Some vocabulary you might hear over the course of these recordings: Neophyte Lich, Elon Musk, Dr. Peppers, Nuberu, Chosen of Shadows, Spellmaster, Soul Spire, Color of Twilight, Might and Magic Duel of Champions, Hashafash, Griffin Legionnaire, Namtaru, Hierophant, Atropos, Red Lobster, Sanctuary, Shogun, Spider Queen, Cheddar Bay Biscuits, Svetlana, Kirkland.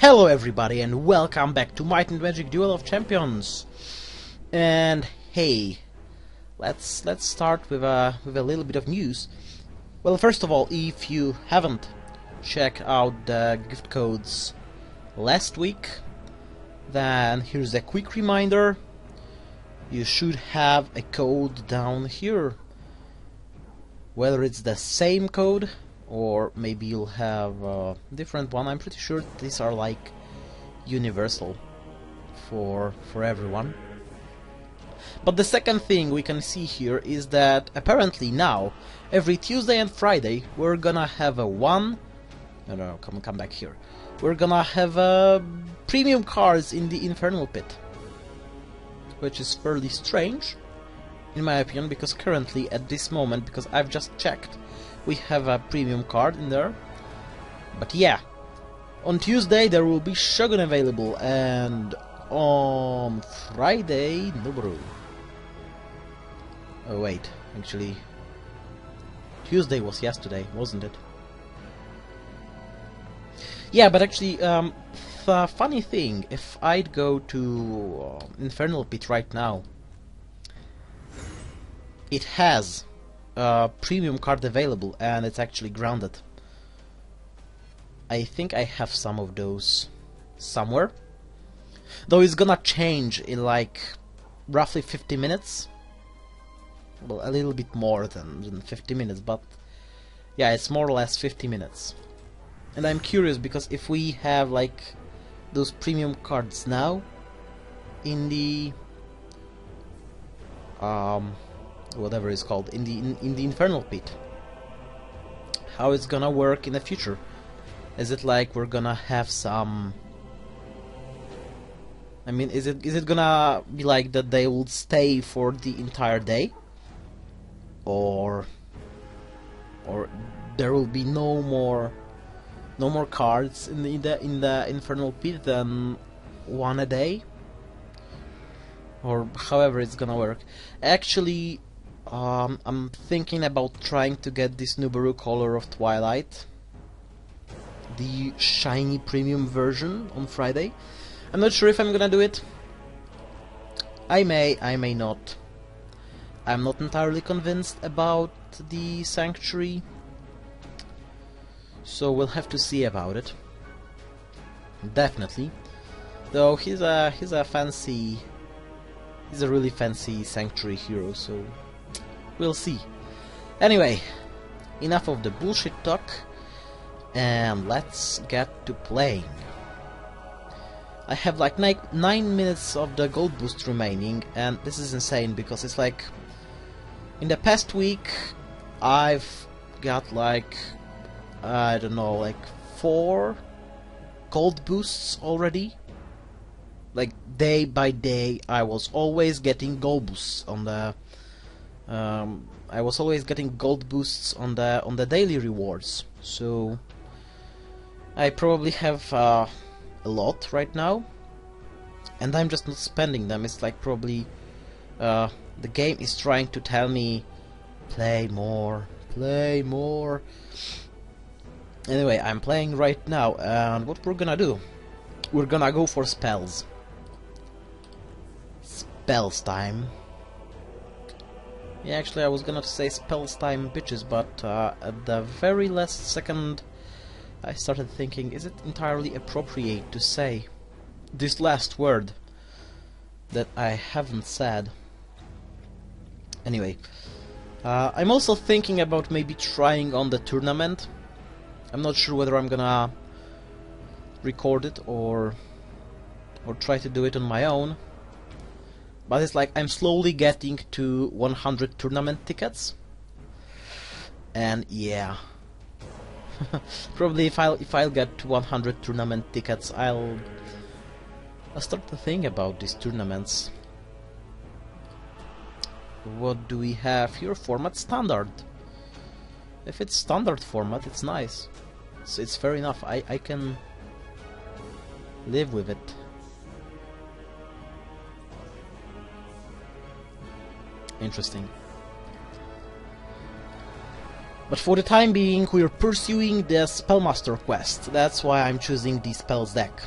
Hello everybody and welcome back to Might and Magic Duel of Champions. And hey, let's start with a little bit of news. Well, first of all, if you haven't checked out the gift codes last week, then here's a quick reminder. You should have a code down here. Whether it's the same code or maybe you'll have a different one. I'm pretty sure these are like universal for everyone. But the second thing we can see here is that apparently now every Tuesday and Friday we're gonna have a come back here. We're gonna have premium cards in the Infernal Pit, which is fairly strange in my opinion, because currently at this moment, because I've just checked, we have a premium card in there. But yeah, on Tuesday there will be Shogun available, and on Friday Nuberu. Oh wait, actually Tuesday was yesterday, wasn't it? Yeah, but actually the funny thing, if I'd go to Infernal Pit right now, it has premium card available and it's actually grounded. I think I have some of those somewhere, though it's gonna change in like roughly 50 minutes. Well, a little bit more than 50 minutes, but yeah, it's more or less 50 minutes. And I'm curious, because if we have like those premium cards now in the whatever it's called, in the Infernal Pit, how it's gonna work in the future. Is it like we're gonna have some, I mean, is it gonna be like that they will stay for the entire day, or there will be no more cards in the Infernal Pit than one a day, or however it's gonna work. Actually, I'm thinking about trying to get this Nuberu Color of Twilight, the shiny premium version, on Friday. I'm not sure if I'm gonna do it. I may not. I'm not entirely convinced about the Sanctuary, so we'll have to see about it. Definitely. Though he's a really fancy Sanctuary hero, so we'll see. Anyway, enough of the bullshit talk, and let's get to playing. I have like 9 minutes of the gold boost remaining, and this is insane, because it's like in the past week I've got like, I don't know, like 4 gold boosts already. Like day by day I was always getting gold boosts on the on the daily rewards, so I probably have a lot right now, and I'm just not spending them. It's like probably the game is trying to tell me play more, play more. Anyway, I'm playing right now, and what we're gonna do, we're gonna go for spells. Spells time. Yeah, actually I was gonna say spells time bitches, but at the very last second I started thinking, is it entirely appropriate to say this last word that I haven't said? Anyway, I'm also thinking about maybe trying on the tournament. I'm not sure whether I'm gonna record it or try to do it on my own. But it's like I'm slowly getting to 100 tournament tickets, and yeah, probably if I'll get to 100 tournament tickets, I'll start to think about these tournaments. What do we have here? Format standard. If it's standard format, it's nice. So it's fair enough. I can live with it. Interesting. But for the time being, we're pursuing the Spellmaster quest. That's why I'm choosing the spells deck.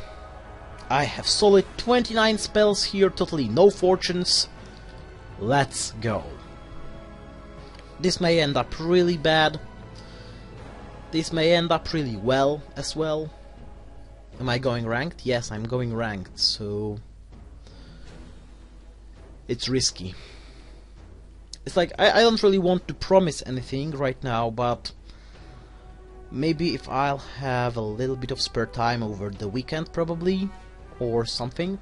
I have solid 29 spells here, totally no fortunes. Let's go. This may end up really bad. This may end up really well as well. Am I going ranked? Yes, I'm going ranked, so... it's risky. It's like, I don't really want to promise anything right now, but maybe if I'll have a little bit of spare time over the weekend probably, or something,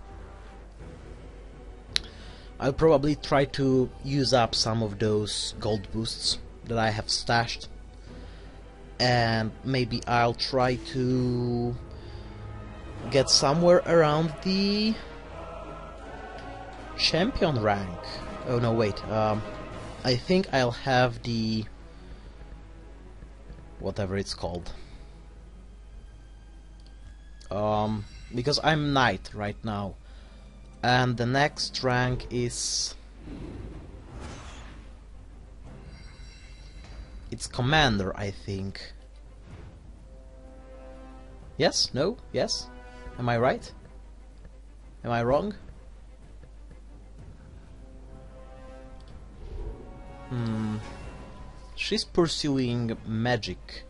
I'll probably try to use up some of those gold boosts that I have stashed, and maybe I'll try to get somewhere around the champion rank. Oh no, wait, I think I'll have the... whatever it's called. Because I'm knight right now. And the next rank is... it's commander, I think. Yes? No? Yes? Am I right? Am I wrong? Hmm. She's pursuing magic.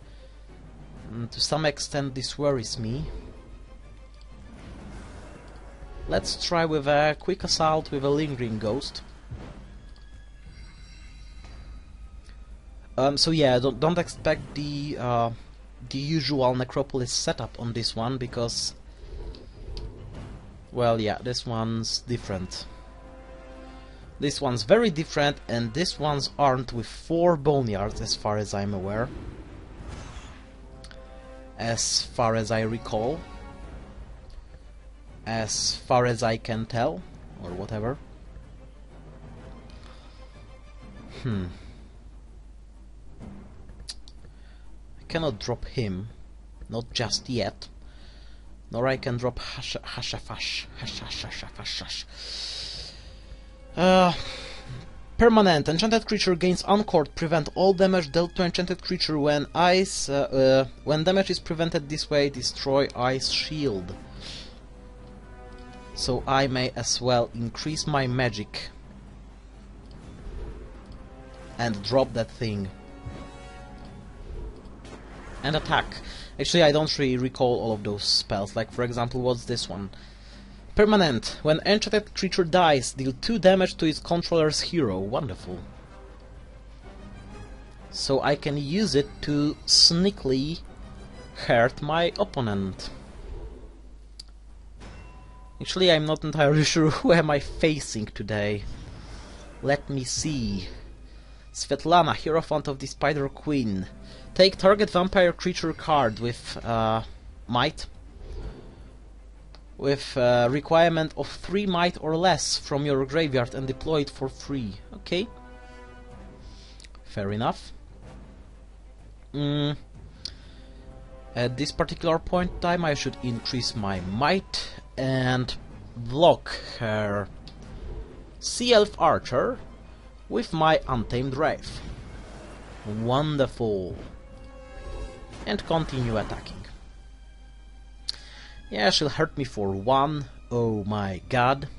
To some extent this worries me. Let's try with a quick assault with a lingering ghost. So yeah, don't expect the usual necropolis setup on this one, because... well, yeah, this one's different. This one's very different, and this one's armed with 4 boneyards, as far as I'm aware. As far as I recall. As far as I can tell, or whatever. Hmm. I cannot drop him. Not just yet. Nor I can drop Hashafash. Permanent. Enchanted creature gains Uncord. Prevent all damage dealt to enchanted creature when ice... when damage is prevented this way, destroy ice shield. So I may as well increase my magic. And drop that thing. And attack. Actually, I don't really recall all of those spells. Like, for example, what's this one? Permanent. When enchanted creature dies, deal 2 damage to its controller's hero. Wonderful. So I can use it to sneakily hurt my opponent. Actually, I'm not entirely sure who am I facing today. Let me see. Svetlana, Hierophant of the Spider Queen. Take target vampire creature card with might. With a requirement of 3 might or less from your graveyard and deploy it for free. Okay. Fair enough. At this particular point in time I should increase my might and block her Sea Elf Archer with my Untamed Wraith. Wonderful. And continue attacking. Yeah, she'll hurt me for 1. Oh my god.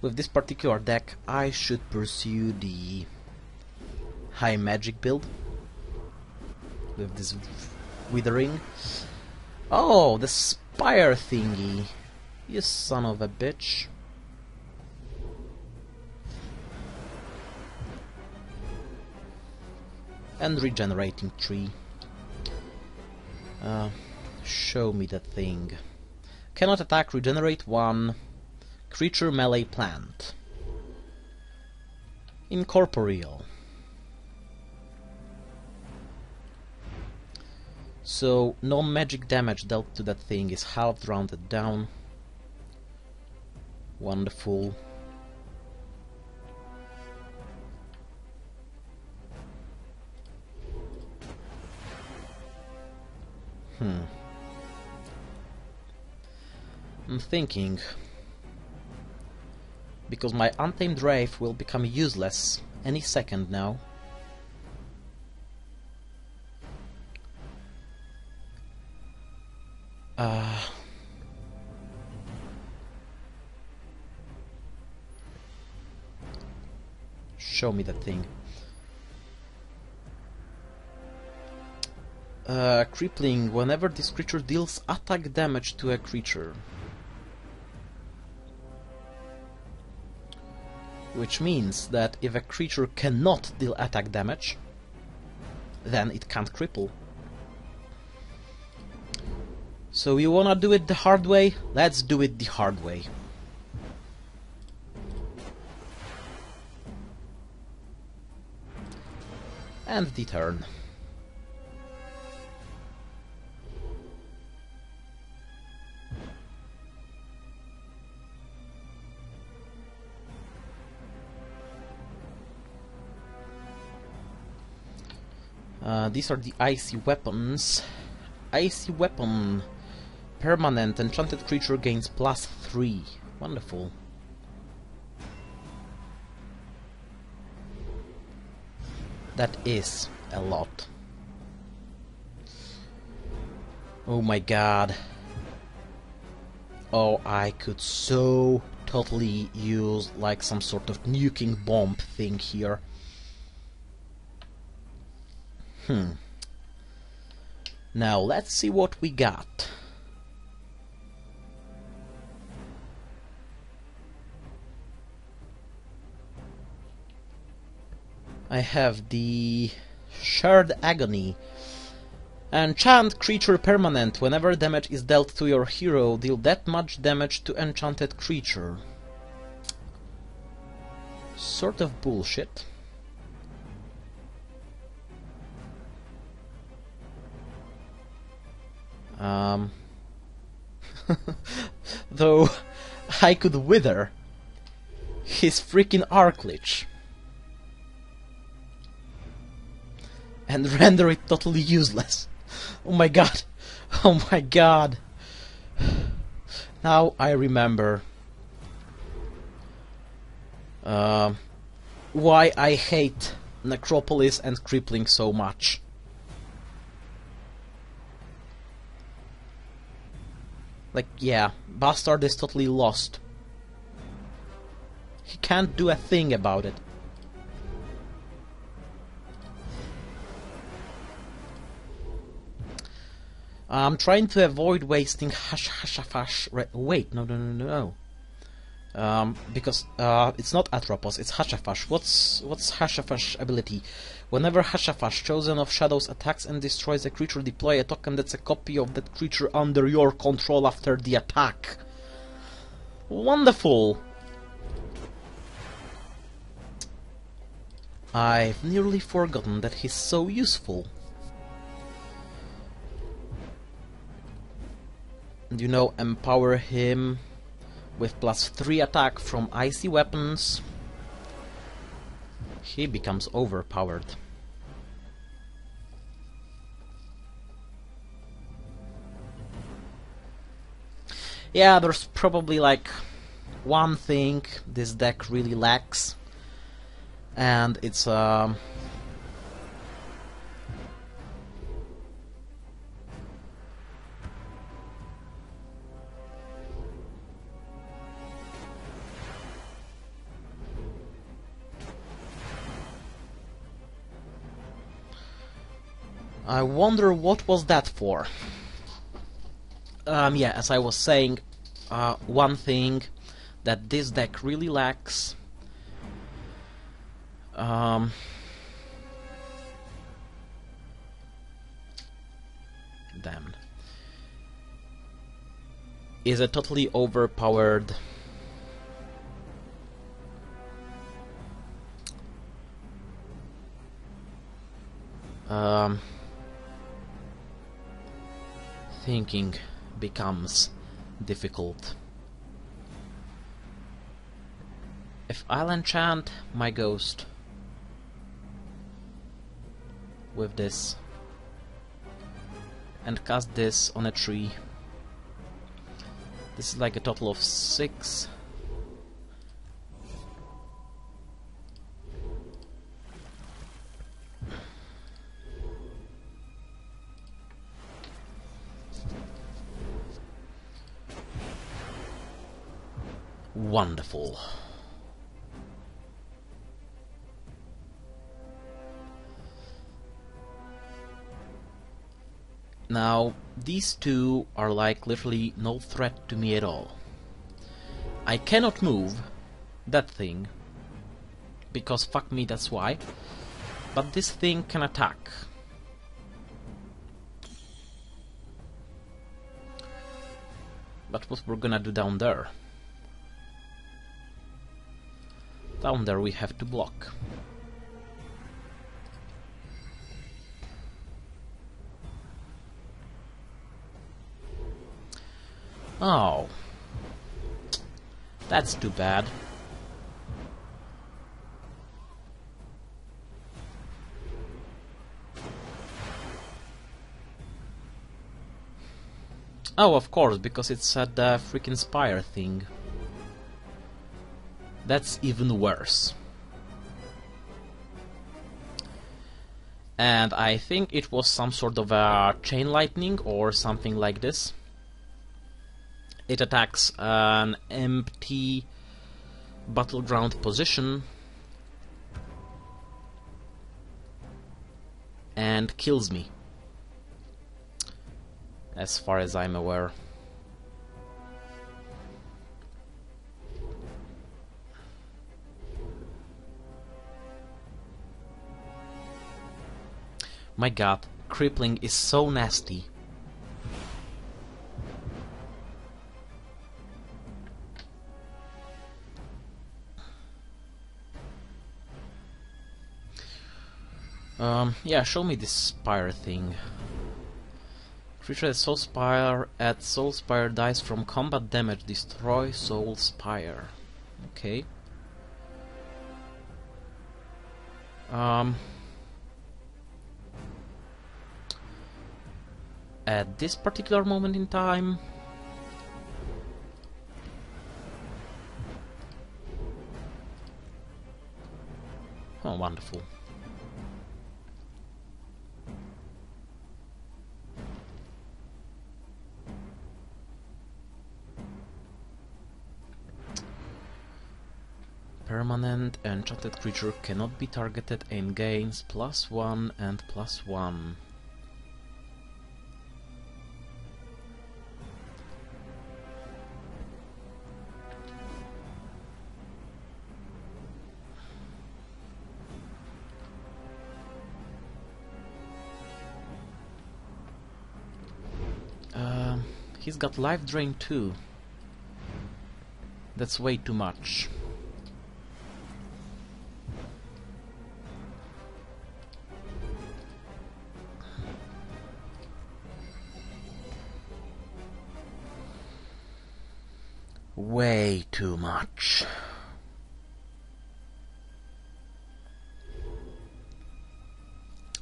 With this particular deck, I should pursue the high magic build. With this withering. Oh, the spire thingy. You son of a bitch. And regenerating 3. Show me that thing. Cannot attack, regenerate 1. Creature melee plant. Incorporeal. So, no magic damage dealt to that thing is halved, rounded down. Wonderful. Hmm. I'm thinking. because my Untamed Wraith will become useless any second now. Show me that thing. Crippling. Whenever this creature deals attack damage to a creature. Which means that if a creature cannot deal attack damage, then it can't cripple. So you wanna do it the hard way? Let's do it the hard way. And the turn. These are the icy weapons. Icy weapon. Permanent enchanted creature gains +3. Wonderful. That is a lot. Oh my god. Oh, I could so totally use like some sort of nuking bomb thing here. Now let's see what we got. I have the Shared Agony. Enchant creature permanent. Whenever damage is dealt to your hero, deal that much damage to enchanted creature. Sort of bullshit. Though I could wither his freaking Arc Lich and render it totally useless. Oh my god. Oh my god. Now I remember why I hate Necropolis and Crippling so much. Like, yeah, Bastard is totally lost. He can't do a thing about it. I'm trying to avoid wasting Hashafash. Wait, no. Because it's not Atropos, it's Hashafash. What's Hashafash ability? Whenever Hashafash, Chosen of Shadows, attacks and destroys a creature, deploy a token that's a copy of that creature under your control after the attack. Wonderful! I've nearly forgotten that he's so useful. You know, empower him with +3 attack from icy weapons. He becomes overpowered. Yeah, there's probably like one thing this deck really lacks, and it's I wonder what was that for. Yeah, as I was saying, one thing that this deck really lacks damn, is a totally overpowered thinking becomes difficult. If I'll enchant my ghost with this and cast this on a tree, this is like a total of 6 Wonderful. Now, these two are like literally no threat to me at all. I cannot move that thing, because fuck me, that's why. But this thing can attack. But what we're gonna do down there? Down there we have to block. Oh, that's too bad. Oh, of course, because it's at the freaking Spire thing. That's even worse. And I think it was some sort of a chain lightning or something like this. It attacks an empty battleground position and kills me, as far as I'm aware. My god, crippling is so nasty. Yeah, show me this Spire thing. Creature at Soul Spire dies from combat damage. Destroy Soul Spire. Okay. At this particular moment in time, oh, wonderful. Permanent enchanted creature cannot be targeted and gains +1 and +1. He's got life drain too. That's way too much. Way too much.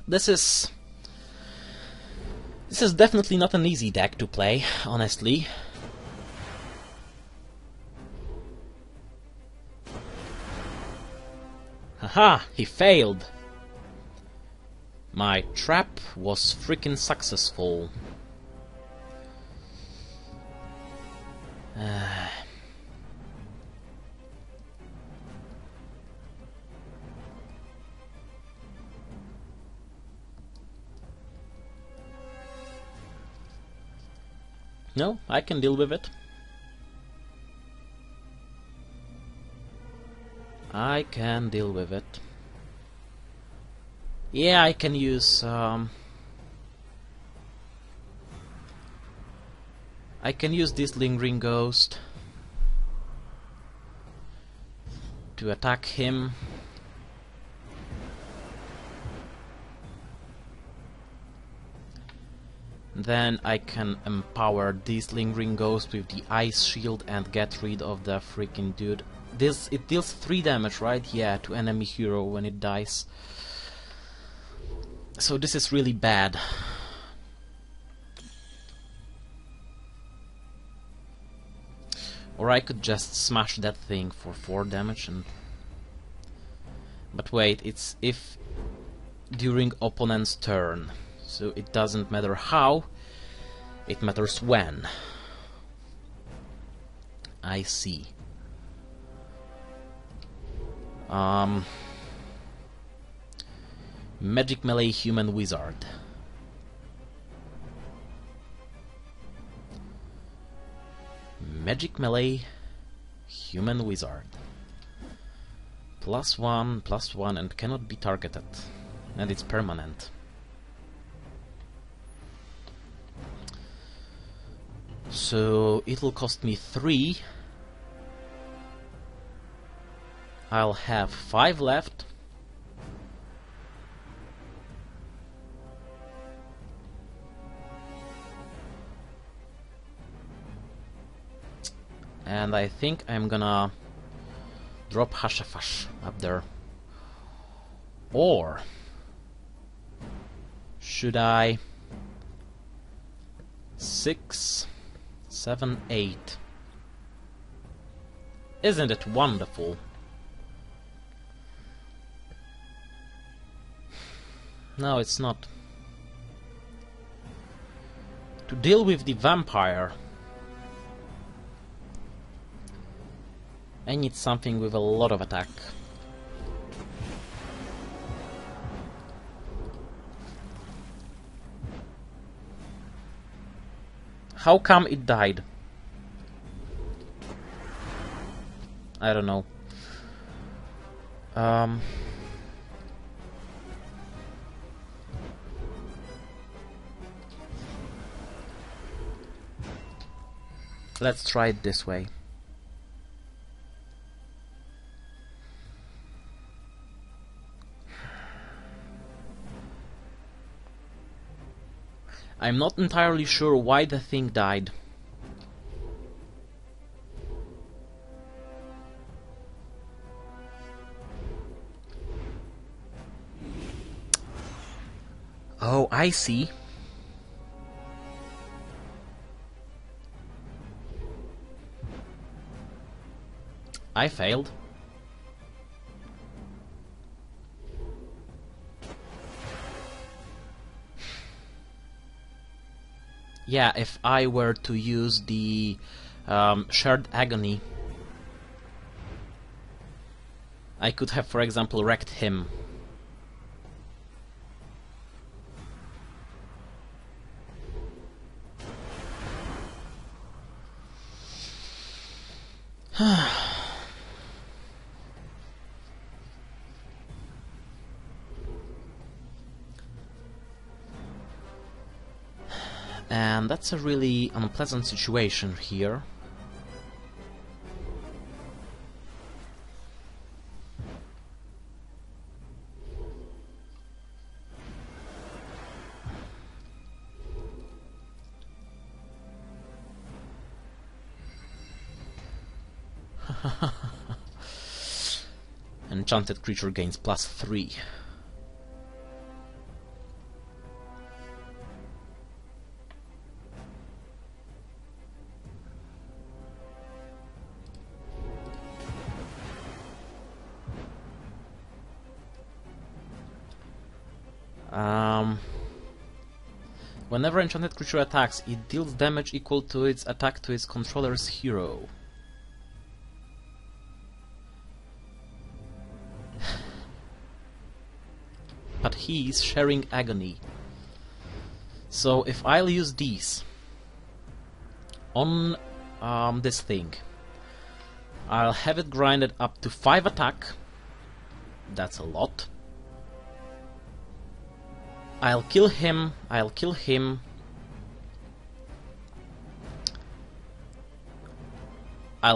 This is definitely not an easy deck to play, honestly. Haha, he failed. My trap was freaking successful. No, I can deal with it. I can deal with it. Yeah, I can use... I can use this Lingering Ghost to attack him. Then I can empower this Lingering Ghost with the Ice Shield and get rid of the freaking dude. It deals 3 damage, right? Yeah, to enemy hero when it dies. So this is really bad. Or I could just smash that thing for 4 damage and... But wait, it's if during opponent's turn. So it doesn't matter how, it matters when. I see. Magic Melee Human Wizard. Magic Melee Human Wizard. +1/+1 and cannot be targeted. And it's permanent. So it'll cost me 3. I'll have 5 left. And I think I'm gonna drop Hashafash up there. Or should I 6, 7, 8. Isn't it wonderful? No, it's not. To deal with the vampire, I need something with a lot of attack. How come it died? I don't know. Let's try it this way. I'm not entirely sure why the thing died. Oh, I see. I failed. Yeah, if I were to use the Shared Agony, I could have, for example, wrecked him. And that's a really unpleasant situation here. Enchanted creature gains +3. Whenever enchanted creature attacks, it deals damage equal to its attack to its controller's hero. But he is sharing agony. So if I'll use these on this thing, I'll have it grinded up to 5 attack. That's a lot. I'll kill him, I'll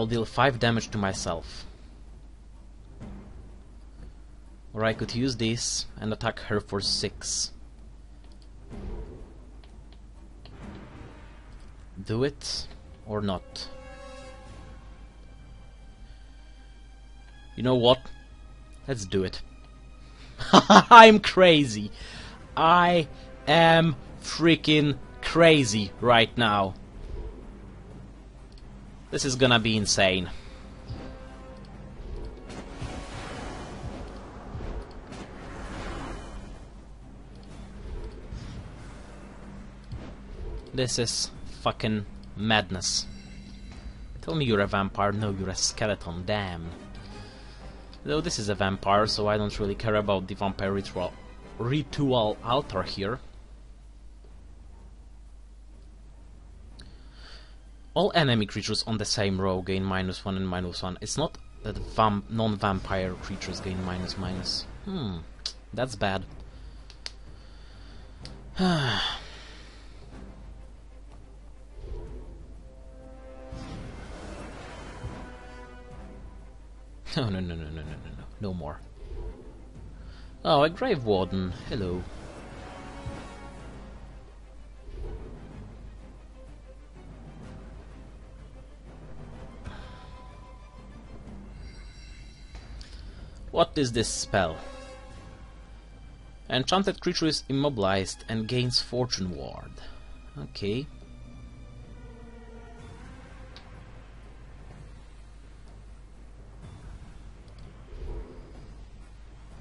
deal 5 damage to myself. Or I could use this and attack her for 6. Do it or not? You know what? Let's do it. I'm crazy. I am freaking crazy right now. This is gonna be insane. This is fucking madness. Tell me you're a vampire. No, you're a skeleton. Damn. Though this is a vampire, so I don't really care about the vampire ritual altar here. All enemy creatures on the same row gain -1 and -1. It's not that non-vampire creatures gain -. That's bad. No. No more. Oh, a Grave Warden. Hello. What is this spell? Enchanted creature is immobilized and gains Fortune Ward. Okay.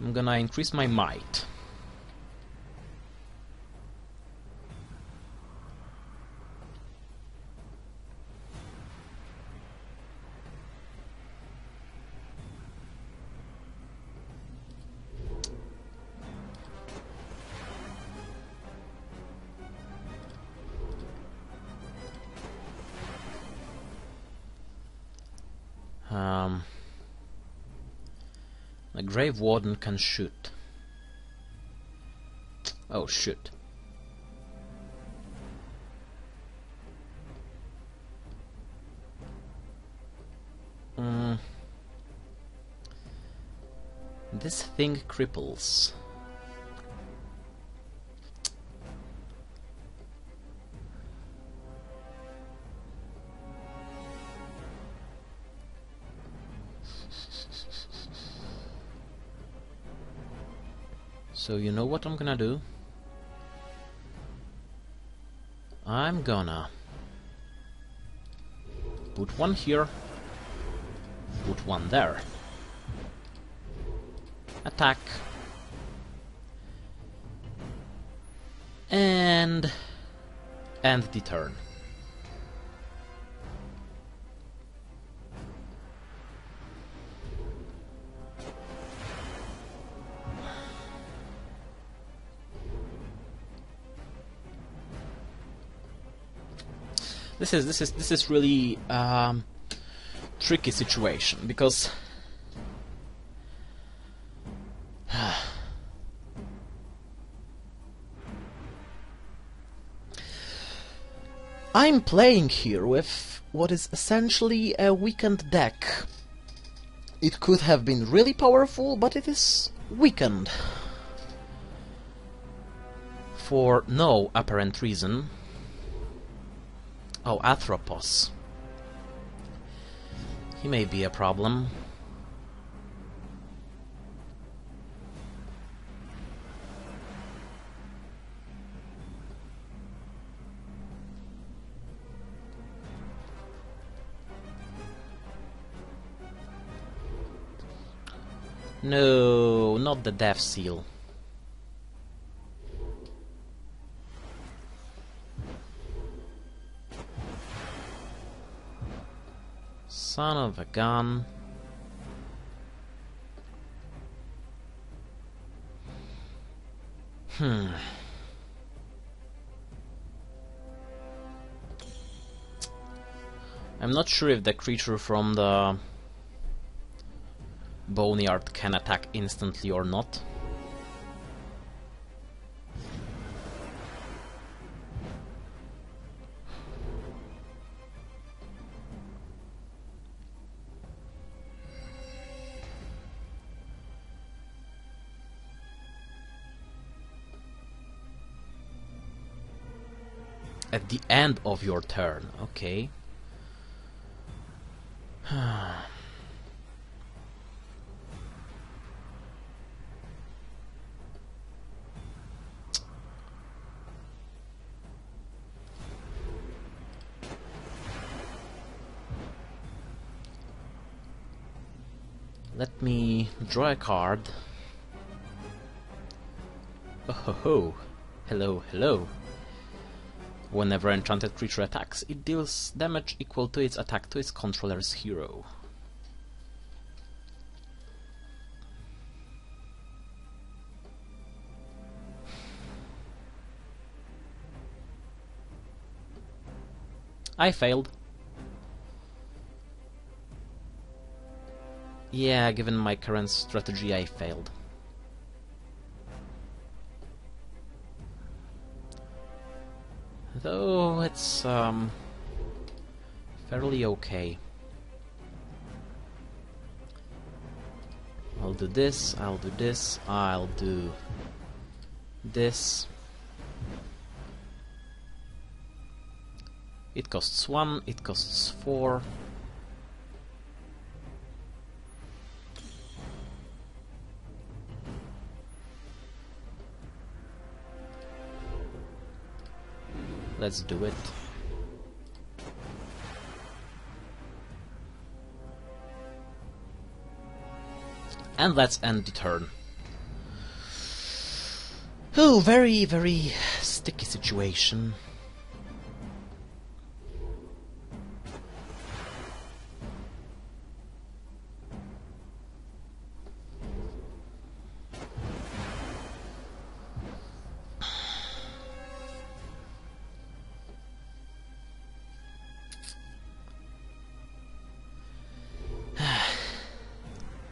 I'm gonna increase my might. A Grave Warden can shoot. Oh, shoot. This thing cripples. So you know what I'm gonna do? I'm gonna put one here, put one there. Attack. And end the turn. This is really tricky situation because I'm playing here with what is essentially a weakened deck. It could have been really powerful, but it is weakened for no apparent reason. Oh, Atropos. He may be a problem. No, not the Death Seal. Son of a gun. I'm not sure if the creature from the boneyard can attack instantly or not. At the end of your turn, okay. Let me draw a card. Oh ho ho, hello, hello. Whenever enchanted creature attacks, it deals damage equal to its attack to its controller's hero. I failed. Yeah, given my current strategy, I failed. Though it's fairly okay. I'll do this, I'll do this, I'll do this. It costs 1, it costs 4. Let's do it. And let's end the turn. Oh, very, very sticky situation.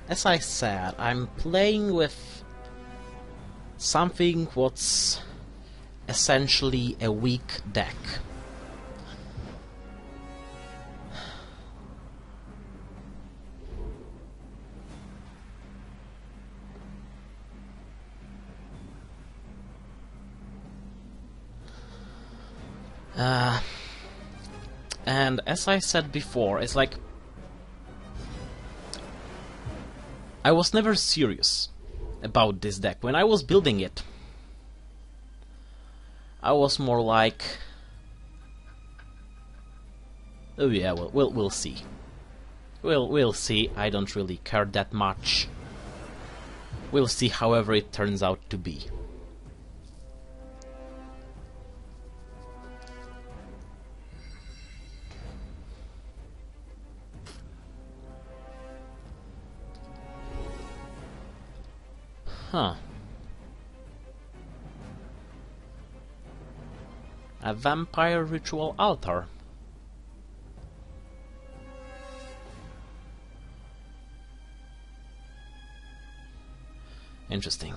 As I said, I'm playing with something what's essentially a weak deck. And as I said before, it's like I was never serious about this deck. When I was building it, I was more like, oh yeah, well, we'll see. We'll see. I don't really care that much. We'll see however it turns out to be. Huh. A vampire ritual altar. Interesting.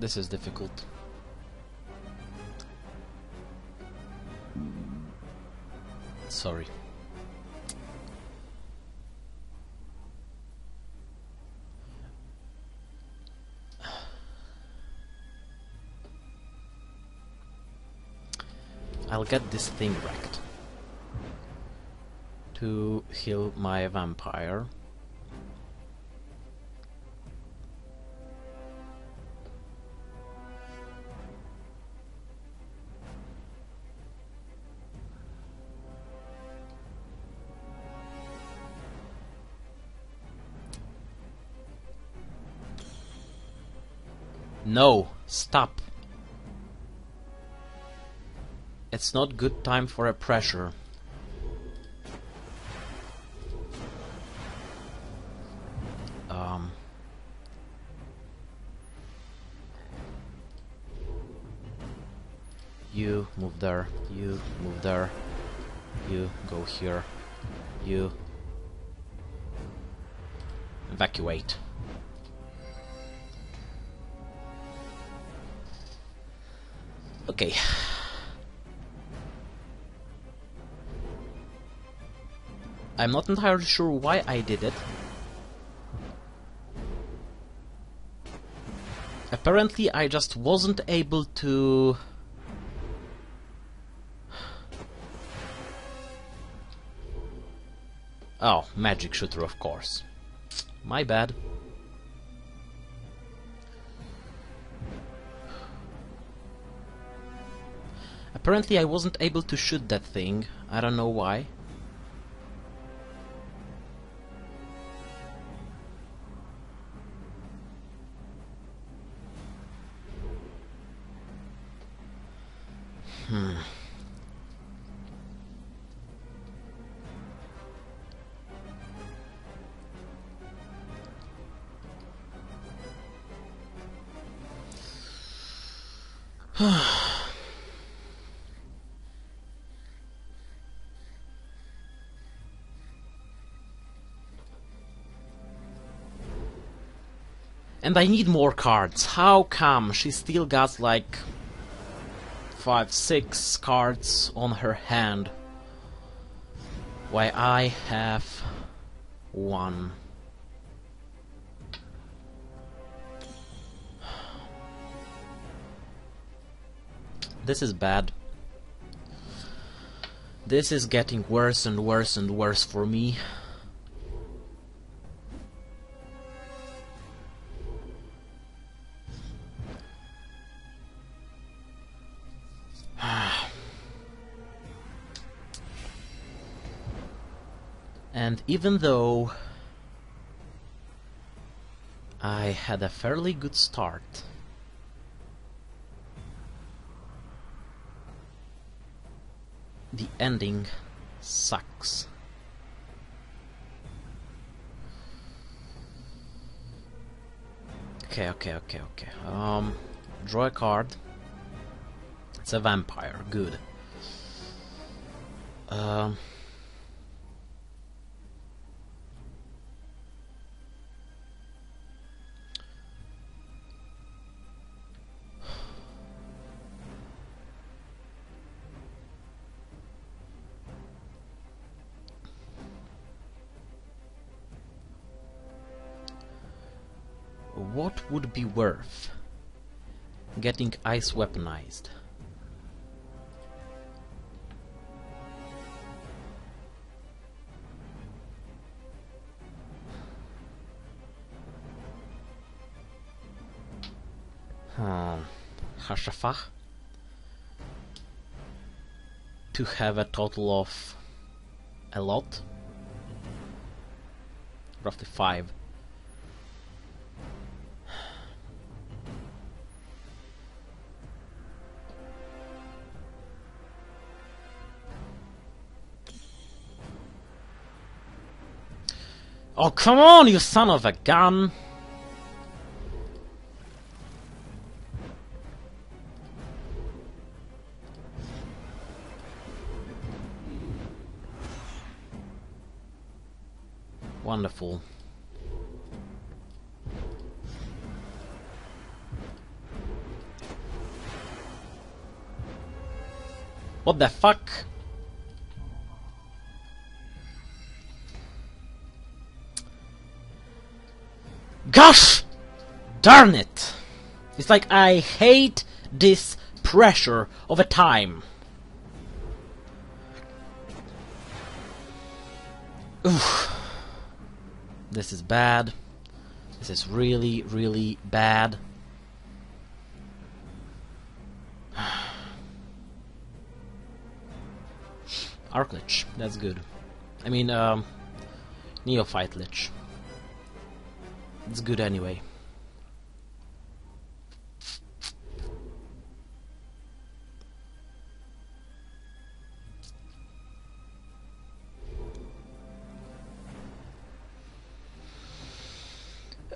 This is difficult. Sorry. I'll get this thing wrecked to heal my vampire. No, stop. It's not good time for a pressure. You move there, you move there, you go here, you evacuate. Okay. I'm not entirely sure why I did it. Apparently I just wasn't able to oh, magic shooter, of course. My bad. Apparently I wasn't able to shoot that thing, I don't know why. And I need more cards. How come she still got like 5-6 cards on her hand? Why I have one. This is bad. This is getting worse and worse and worse for me. And even though I had a fairly good start, the ending sucks. Okay. Draw a card. It's a vampire. Good. What would be worth getting ice weaponized? Hashafash, to have a total of a lot, roughly 5. Oh, come on, you son of a gun! Wonderful. What the fuck? Gosh! Darn it! It's like I hate this pressure of a time. Oof. This is bad. This is really, really bad. Arc Lich, that's good. I mean, Neophyte Lich. It's good anyway.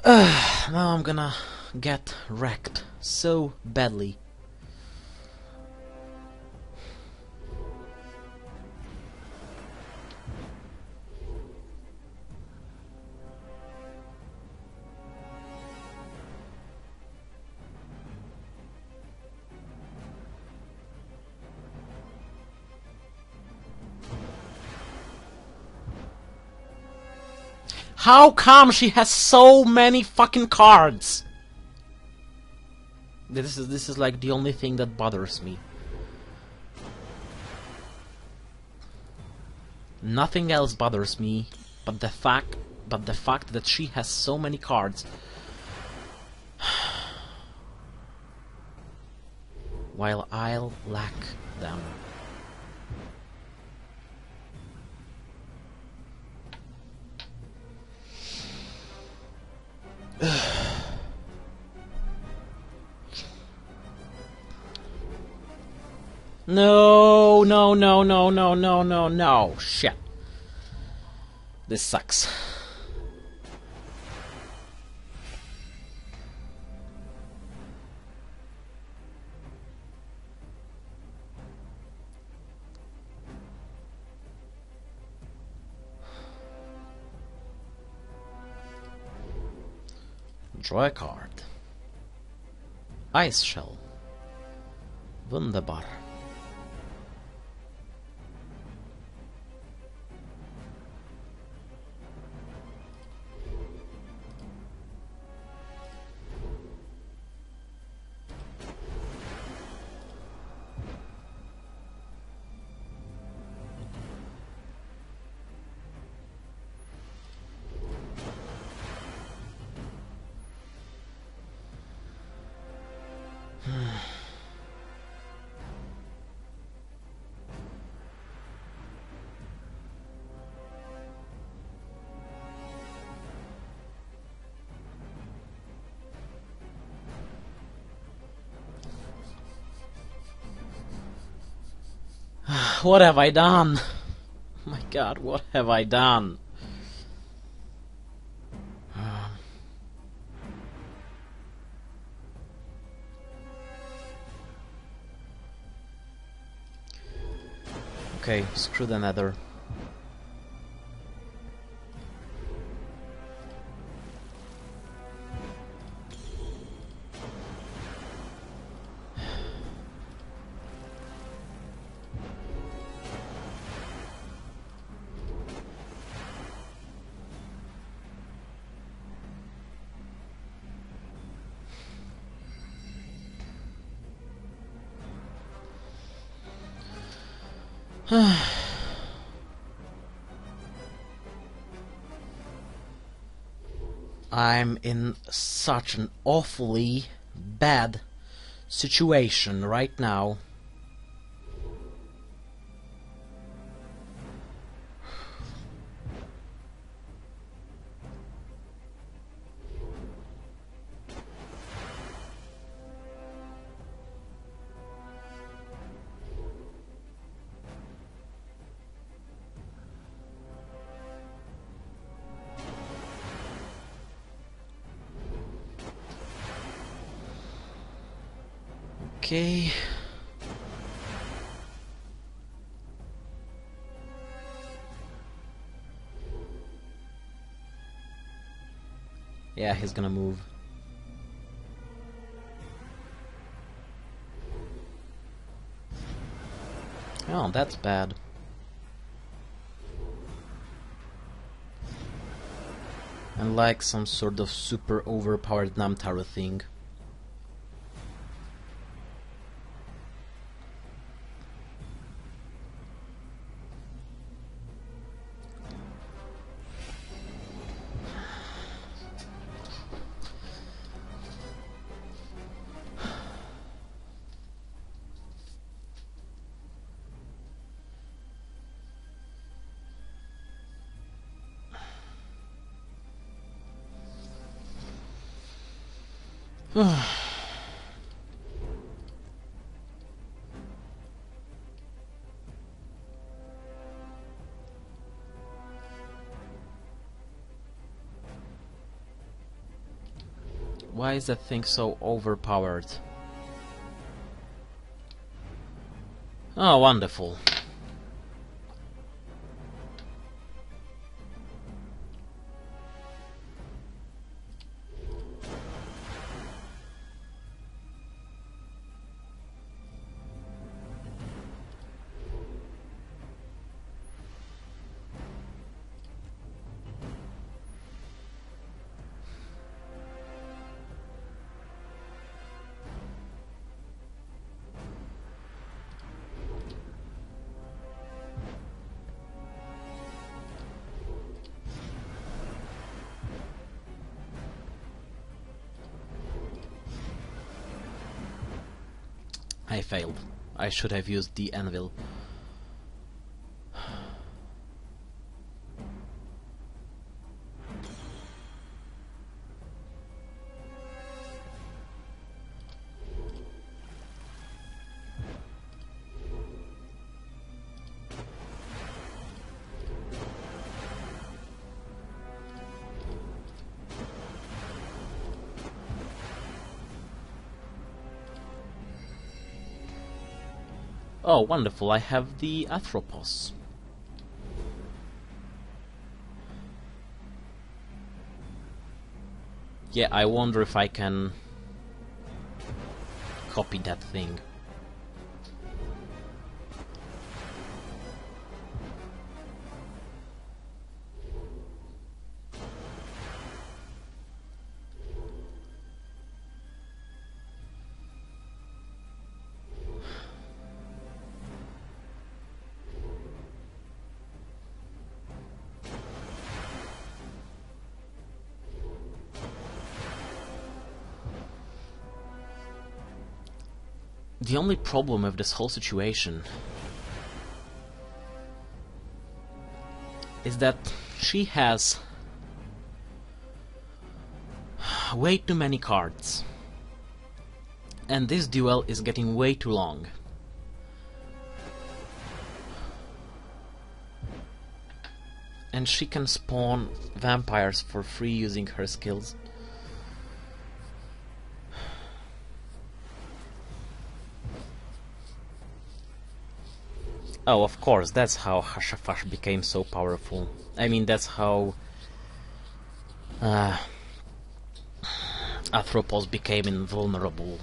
Now I'm gonna get wrecked so badly. How come she has so many fucking cards? This is like the only thing that bothers me. Nothing else bothers me but the fact that she has so many cards. While I'll lack them. No, shit. This sucks. Draw a card. Ice Shell. Wunderbar. What have I done? My God, what have I done? Okay, screw the nether. I'm in such an awfully bad situation right now. Okay. Yeah, he's gonna move. Oh, that's bad. And like some sort of super overpowered Namtaru thing. Why is that thing so overpowered? Oh, wonderful. I failed. I should have used the anvil. Oh, wonderful, I have the Atropos. Yeah, I wonder if I can copy that thing. The only problem with this whole situation is that she has way too many cards, and this duel is getting way too long. And she can spawn vampires for free using her skills. Oh, of course, that's how Hashafash became so powerful. I mean, that's how Atropos became invulnerable.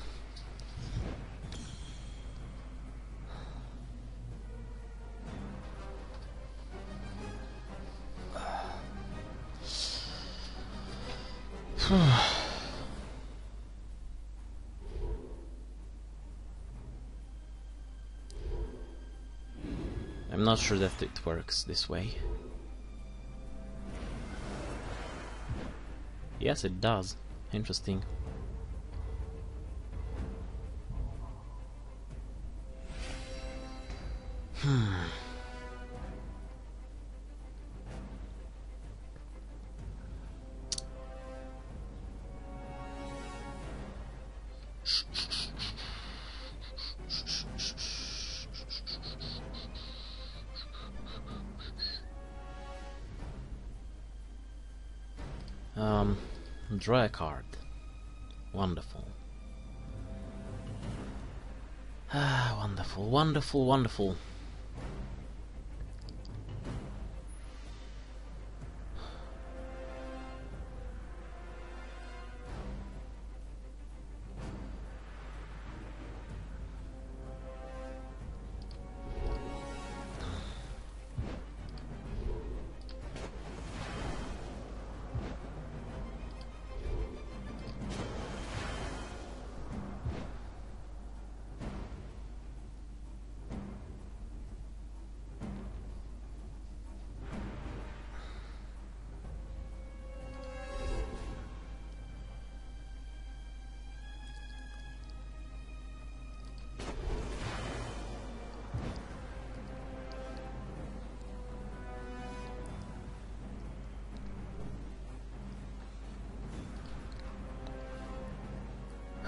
I'm not sure that it works this way. Yes, it does. Interesting. Draw a card. Wonderful. Ah, wonderful, wonderful, wonderful.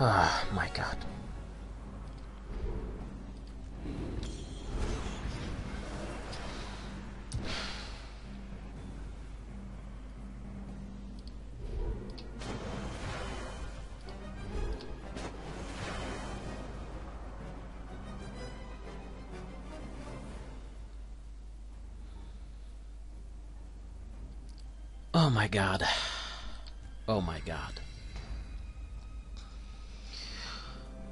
Ah, my God. Oh my God. Oh my God.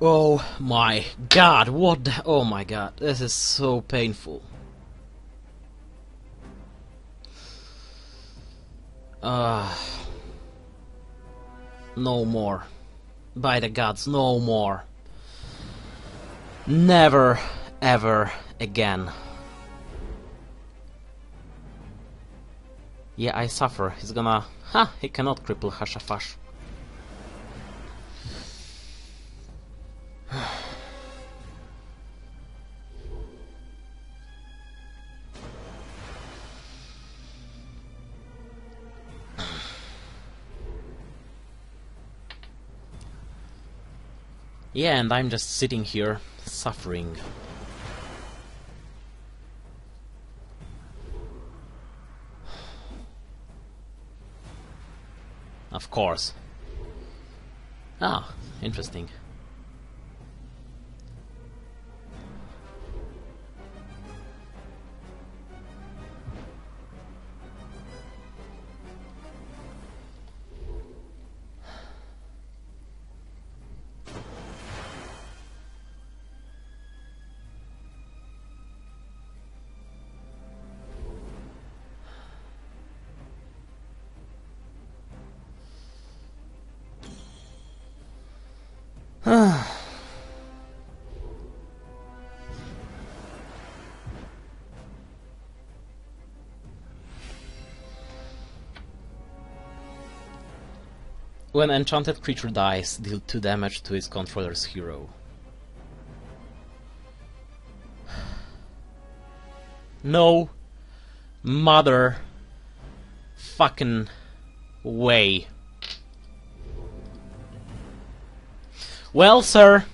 Oh my God, what the... Oh my God, this is so painful. No more. By the gods, no more. Never, ever again. Yeah, I suffer. He's gonna... Ha! He cannot cripple Hashafash. Yeah, and I'm just sitting here, suffering. Of course. Ah, interesting. When enchanted creature dies, deal 2 damage to its controller's hero. No mother fucking way. Well, sir,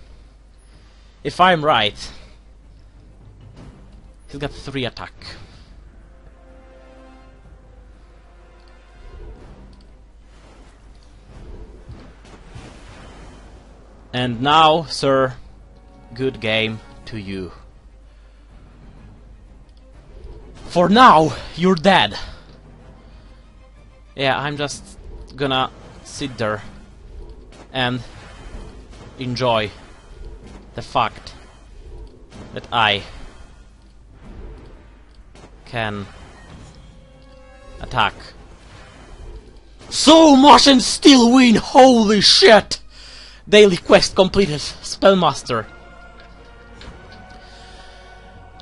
if I'm right, he's got 3 attack. And now, sir, good game to you. For now, you're dead. Yeah, I'm just gonna sit there and enjoy the fact that I can attack so much and still win. Holy shit! Daily quest completed. Spellmaster.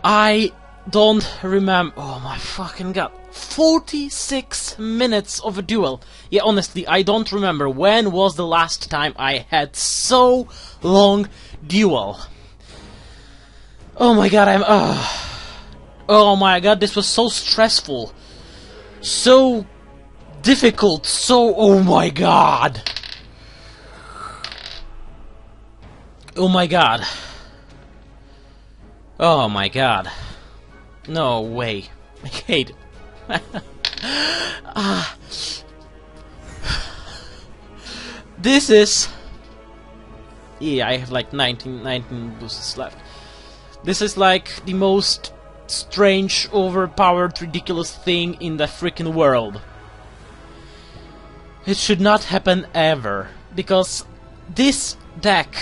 I don't remember. Oh my fucking god. 46 minutes of a duel. Yeah, honestly, I don't remember when was the last time I had so long duel. Oh my god, I'm... oh my god, this was so stressful. So difficult. So... oh my god. Oh my god. Oh my god. No way. I hate it. This is... yeah, I have like 19 boosts left. This is like the most strange, overpowered, ridiculous thing in the freaking world. It should not happen ever. Because this deck...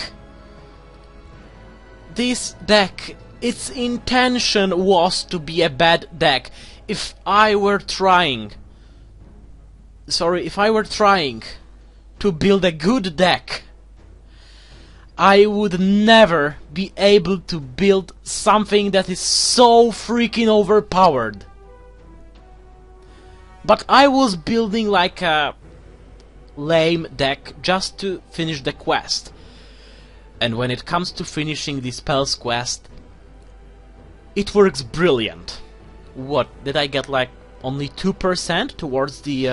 this deck, its intention was to be a bad deck. If I were trying... sorry, if I were trying to build a good deck, I would never be able to build something that is so freaking overpowered. But I was building like a lame deck just to finish the quest. And when it comes to finishing the spells quest, it works brilliant. What, did I get like only 2% towards the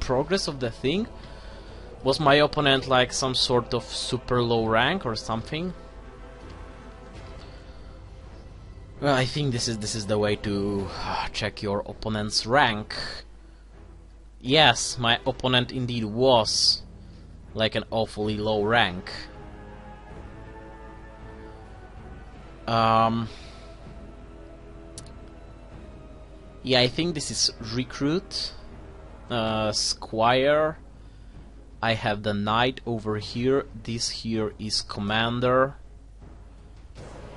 progress of the thing? Was my opponent like some sort of super low rank or something? Well, I think this is the way to check your opponent's rank. Yes, my opponent indeed was like an awfully low rank. Yeah, I think this is recruit, squire. I have the knight over here. This here is commander.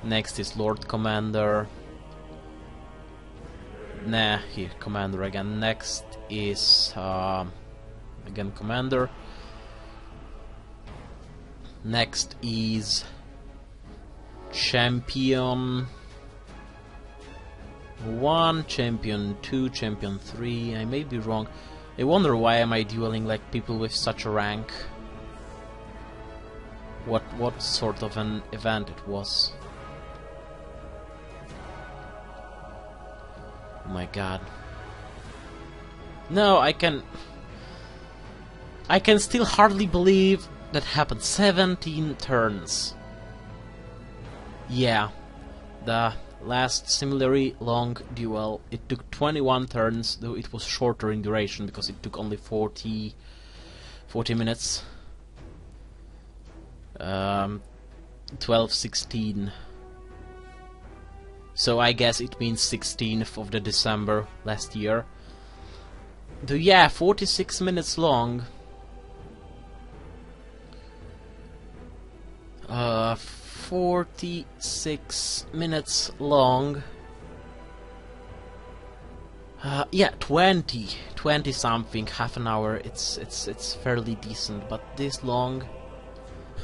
Next is lord commander. Nah, here commander again. Next is again commander. Next is champion 1, champion 2, champion 3. I may be wrong. I wonder why am I dueling like people with such a rank. What sort of an event it was. Oh my god. No, I can still hardly believe that happened. 17 turns. Yeah, the last similarly long duel, it took 21 turns, though it was shorter in duration because it took only 40 minutes. 12, 16. So I guess it means 16th of the December last year. Though yeah, 46 minutes long. 46 minutes long. Yeah, 20 something, half an hour. It's fairly decent, but this long,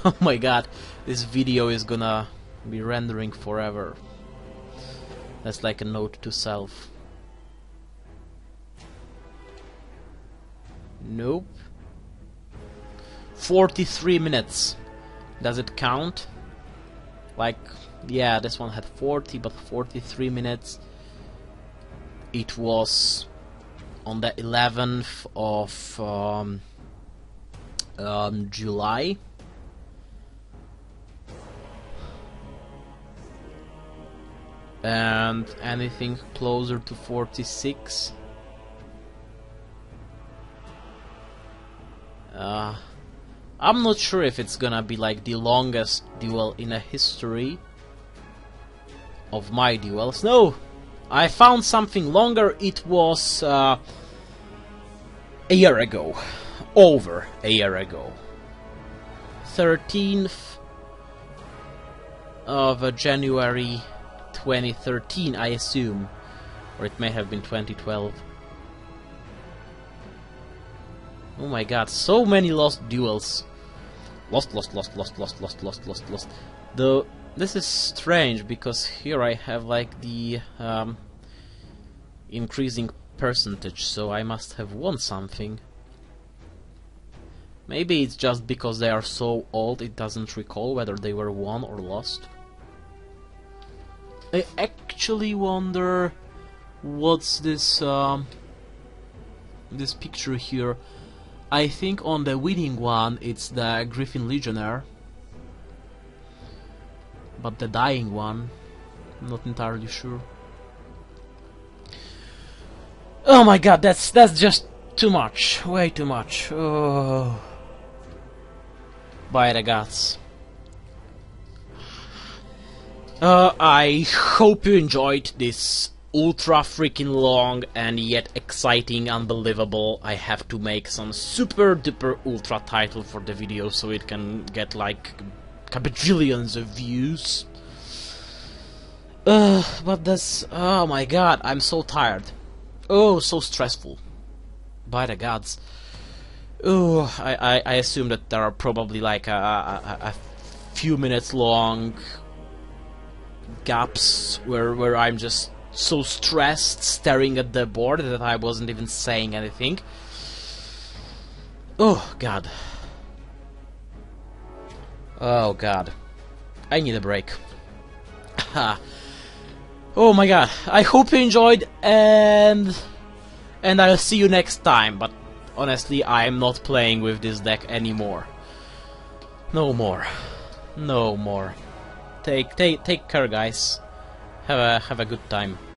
Oh my god, this video is gonna be rendering forever. That's like a note to self. Nope. 43 minutes. Does it count? Like, yeah, this one had 40, but 43 minutes. It was on the 11th of July. And anything closer to 46? I'm not sure if it's gonna be like the longest duel in the history of my duels. No! I found something longer. It was a year ago. Over a year ago. 13th of January 2013, I assume, or it may have been 2012. Oh my god, so many lost duels. Lost. Though this is strange, because here I have like the increasing percentage, so I must have won something. Maybe it's just because they are so old it doesn't recall whether they were won or lost. I actually wonder what's this this picture here. I think on the winning one it's the Griffin Legionnaire, but the dying one, I'm not entirely sure. Oh my god, that's just too much, way too much. Oh. By the gods. I hope you enjoyed this ultra freaking long and yet exciting, unbelievable. I have to make some super duper ultra title for the video so it can get like bajillions of views. But that's, oh my god, I'm so tired. Oh, so stressful. By the gods. Oh, I assume that there are probably like a few minutes long gaps where I'm just so stressed staring at the board that I wasn't even saying anything. Oh god. Oh god. I need a break. Oh my god. I hope you enjoyed, and I'll see you next time, but honestly I'm not playing with this deck anymore. No more. No more. Take care, guys. Have a good time.